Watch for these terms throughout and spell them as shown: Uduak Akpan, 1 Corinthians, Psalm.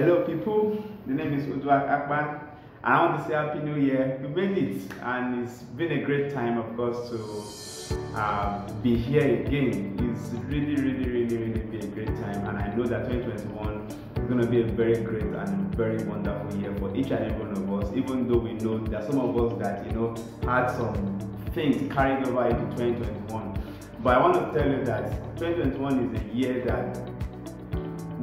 Hello people, the name is Uduak Akpan. I want to say Happy New Year. We made it and it's been a great time, of course, to be here again. It's really been a great time, and I know that 2021 is going to be a very great and very wonderful year for each and every one of us, even though we know that some of us that, you know, had some things carried over into 2021. But I want to tell you that 2021 is a year that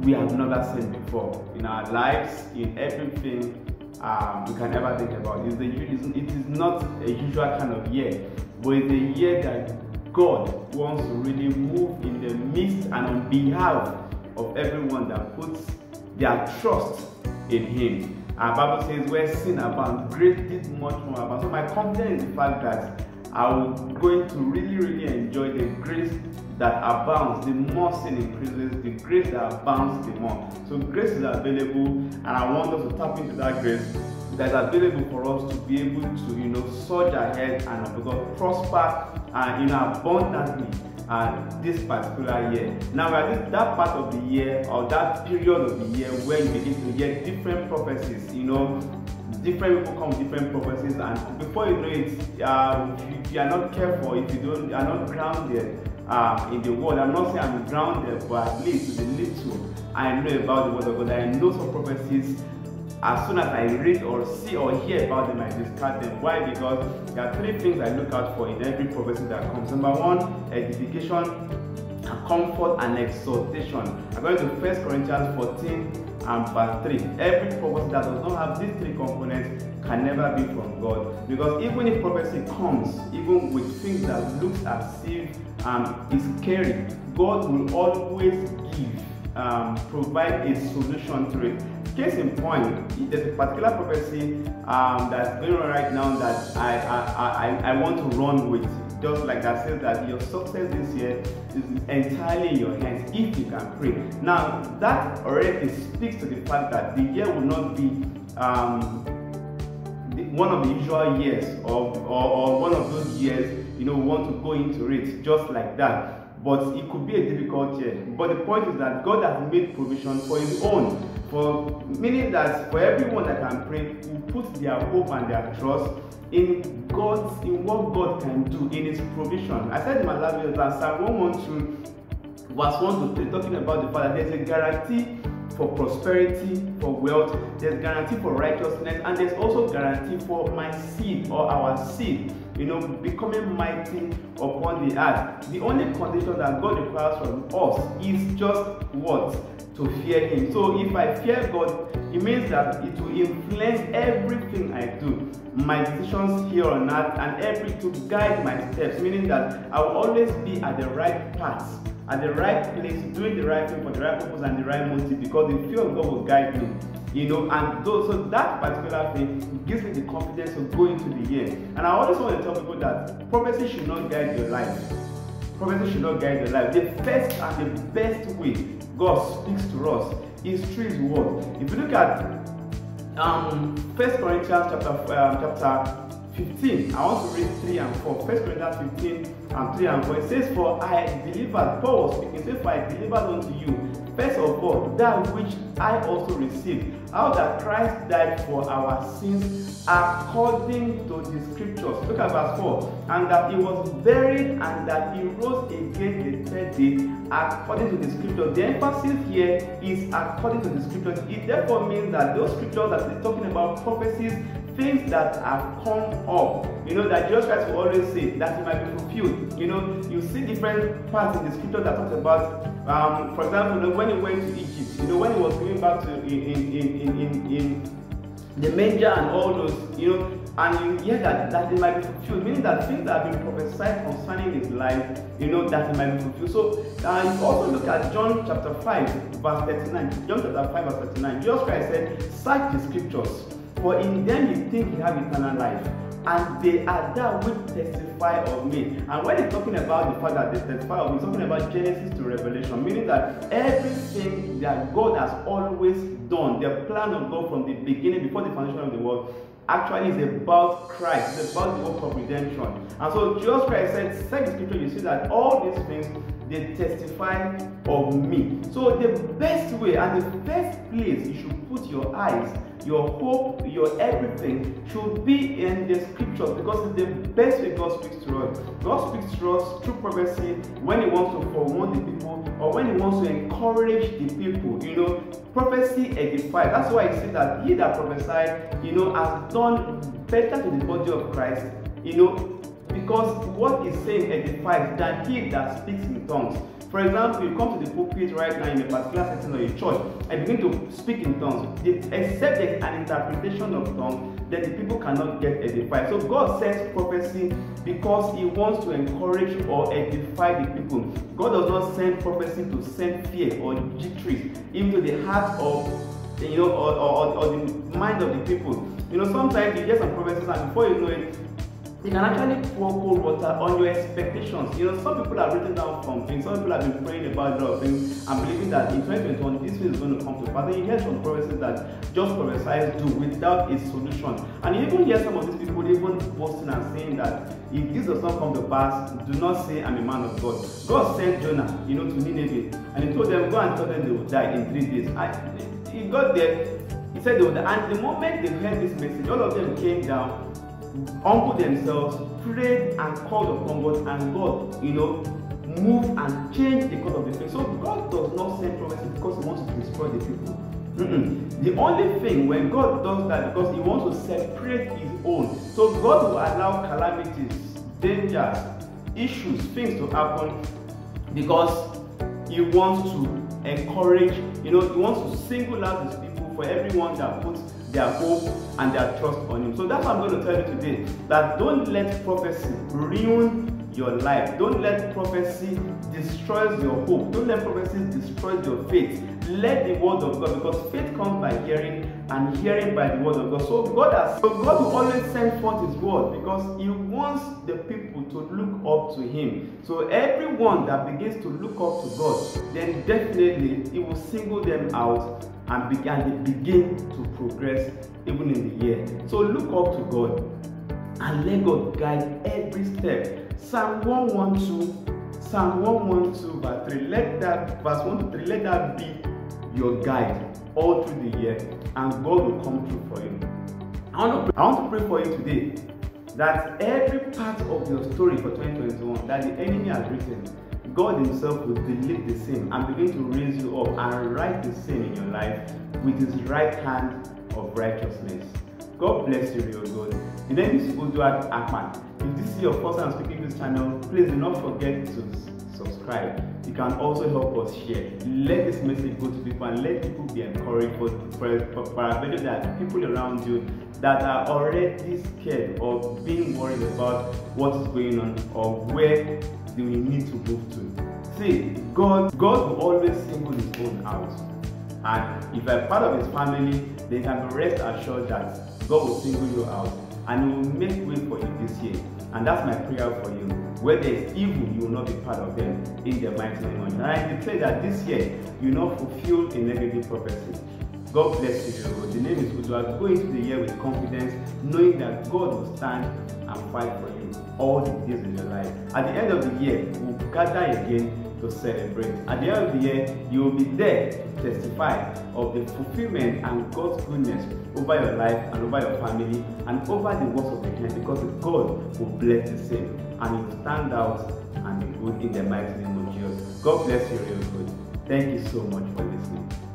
we have never seen before in our lives, in everything we can ever think about. It is not a usual kind of year, but it's a year that God wants to really move in the midst and on behalf of everyone that puts their trust in Him. Our Bible says, "Where sin abounds, grace did much more abound." So my confidence is the fact that I'm going to really enjoy the grace that abounds. The more sin increases, the grace that abounds the more. So grace is available, and I want us to tap into that grace that is available for us to be able to, you know, surge ahead and, of course, prosper and, you know, abundantly this particular year. Now we are at that part of the year, or that period of the year, where you begin to get different prophecies. You know, different people come with different prophecies, and before you know it, if you are not careful, if you are not grounded in the word. I'm not saying I'm grounded, but at least with the little I know about the word of God, I know some prophecies. As soon as I read or see or hear about them, I discard them. Why? Because there are three things I look out for in every prophecy that comes. Number one, edification, comfort, and exhortation. According to 1 Corinthians 14 and verse 3, every prophecy that does not have these three components can never be from God. Because even if prophecy comes, even with things that looks as if is scary, God will always give, provide a solution to it. Case in point, there's a particular prophecy that's going on right now that I want to run with. Just like that says that your success this year is entirely in your hands if you can pray. Now that already speaks to the fact that the year will not be one of the usual years, or one of those years, you know, we want to go into it just like that. But it could be a difficult year. But the point is that God has made provision for His own. Meaning that for everyone that can pray, who put their hope and their trust in God's, in what God can do, in His provision. I said in my last video that Psalm 112, verse 1 to 3, talking about the fact that there's a guarantee for prosperity, for wealth, there's guarantee for righteousness, and there's also guarantee for my seed, or our seed, you know, becoming mighty upon the earth. The only condition that God requires from us is just what? To fear Him. So if I fear God, it means that it will influence everything I do, my decisions here on earth, and to guide my steps, meaning that I will always be at the right path, at the right place, doing the right thing for the right purpose and the right motive, because the fear of God will guide me. You know, and so that particular thing gives me the confidence of going into the year. And I always want to tell people that prophecy should not guide your life. Prophecy should not guide your life. The first and the best way God speaks to us is through His word. If you look at 1 Corinthians chapter 15, I want to read 3 and 4. 1 Corinthians 15 and 3 and 4. It says, "For I delivered," Paul was speaking, it says, "For I delivered unto you, first of all, that which I also received, how that Christ died for our sins according to the scriptures." Look at verse 4. "And that He was buried, and that He rose again the third day according to the scriptures." The emphasis here is according to the scriptures. It therefore means that those scriptures that is talking about prophecies, things that have come up, you know, that Jesus Christ will always say that it might be fulfilled. You know, you see different parts in the scripture that talks about, for example, you know, when He went to Egypt, you know, when He was going back to in the manger and all those, you know, and you hear that it might be fulfilled, meaning that things that have been prophesied concerning His life, you know, that it might be fulfilled. So you also look at John chapter 5, verse 39. John chapter 5, verse 39. Jesus Christ said, "Search the scriptures, for in them you think you have eternal life, and they are that which testify of me." And when it's talking about the fact that they testify of me, it's talking about Genesis to Revelation, meaning that everything that God has always done, the plan of God from the beginning, before the foundation of the world, actually is about Christ. It's about the work of redemption. And so Jesus Christ said, second scripture, you see that all these things, they testify of me. So the best way and the best place you should put your eyes, your hope, your everything should be in the scriptures, because it's the best way God speaks to us. God speaks to us through prophecy when he wants to forewarn the people or when he wants to encourage the people. You know, prophecy edifies. That's why you see that he that prophesied, you know, has done better to the body of Christ, you know, because what he's saying edifies than he that speaks in tongues. For example, you come to the pulpit right now in a particular setting or a church and begin to speak in tongues. Except there's an interpretation of tongues, then the people cannot get edified. So God sends prophecy because he wants to encourage or edify the people. God does not send prophecy to send fear or jitteries into the heart of, you know, or the mind of the people. You know, sometimes you get some prophecies and before you know it, you can actually pour cold water on your expectations. You know, some people have written down some things, some people have been praying about a lot of things and believing that in 2021 this thing is going to come to pass. And you hear some prophecies that just prophesies do without a solution. And you even hear some of these people even boasting and saying that if this does not come to pass, do not say I'm a man of God. God sent Jonah, you know, to Nineveh, and he told them, go and tell them they will die in 3 days. And he got there, he said they would die. And the moment they heard this message, all of them came down, humbled themselves, prayed and called upon God, and God, you know, moved and changed the course of the thing. So God does not send prophecy because he wants to destroy the people. The only thing when God does that, because he wants to separate his own. So God will allow calamities, dangers, issues, things to happen because he wants to encourage, you know, he wants to single out his people for everyone that puts their hope and their trust on him. So that's what I'm going to tell you today, that don't let prophecy ruin your life. Don't let prophecy destroy your hope. Don't let prophecy destroy your faith. Let the word of God, because faith comes by hearing and hearing by the word of God. So God will always send forth his word because he wants the people to look up to him. So everyone that begins to look up to God, then definitely he will single them out and they begin to progress even in the year. So look up to God and let God guide every step. Psalm 112 verse 3, let that, verse 1 to 3, let that be your guide all through the year, and God will come through for you. I want to pray for you today that every part of your story for 2021 that the enemy has written, God himself will delete the same and begin to raise you up and write the same in your life with his right hand of righteousness. God bless you, real good. The name is Uduak Akpan. If this is your first time speaking to this channel, please do not forget to subscribe. You can also help us share. Let this message go to people and let people be encouraged for a video that people around you that are already scared or being worried about what is going on or where they will need to move to. See, God will always single his own out. And if you are part of his family, then you can be rest assured that God will single you out and he will make way for you this year. And that's my prayer for you. Where there is evil, you will not be part of them in the mighty name of Jesus. And I declare that this year, you will not fulfill a negative prophecy. God bless you. The name is Uduak. Go into the year with confidence, knowing that God will stand and fight for you all the days of your life. At the end of the year, we will gather again to celebrate. At the end of the year, you will be there to testify of the fulfillment and God's goodness over your life and over your family and over the works of the hand, because God will bless the same and it will stand out and be good in the mighty name of Jesus. God bless you, real good. Thank you so much for listening.